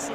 müssen.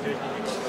Thank you.